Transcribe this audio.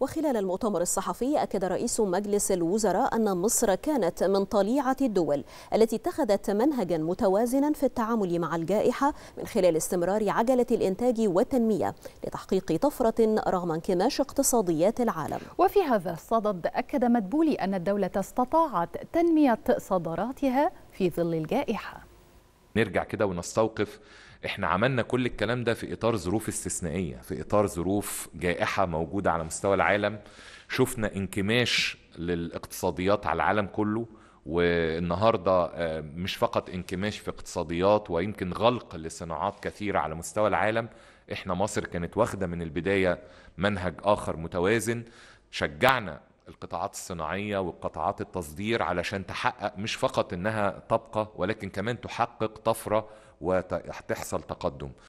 وخلال المؤتمر الصحفي أكد رئيس مجلس الوزراء أن مصر كانت من طليعة الدول التي اتخذت منهجا متوازنا في التعامل مع الجائحة من خلال استمرار عجلة الإنتاج والتنمية لتحقيق طفرة رغم انكماش اقتصاديات العالم. وفي هذا الصدد أكد مدبولي أن الدولة استطاعت تنمية صادراتها في ظل الجائحة. نرجع كده ونستوقف، احنا عملنا كل الكلام ده في إطار ظروف استثنائية، في إطار ظروف جائحة موجودة على مستوى العالم. شفنا انكماش للاقتصاديات على العالم كله، والنهاردة مش فقط انكماش في اقتصاديات ويمكن غلق لصناعات كثيرة على مستوى العالم. احنا مصر كانت واخدة من البداية منهج آخر متوازن، شجعنا القطاعات الصناعية والقطاعات التصدير علشان تحقق مش فقط انها تبقى ولكن كمان تحقق طفرة وتحصل تقدم.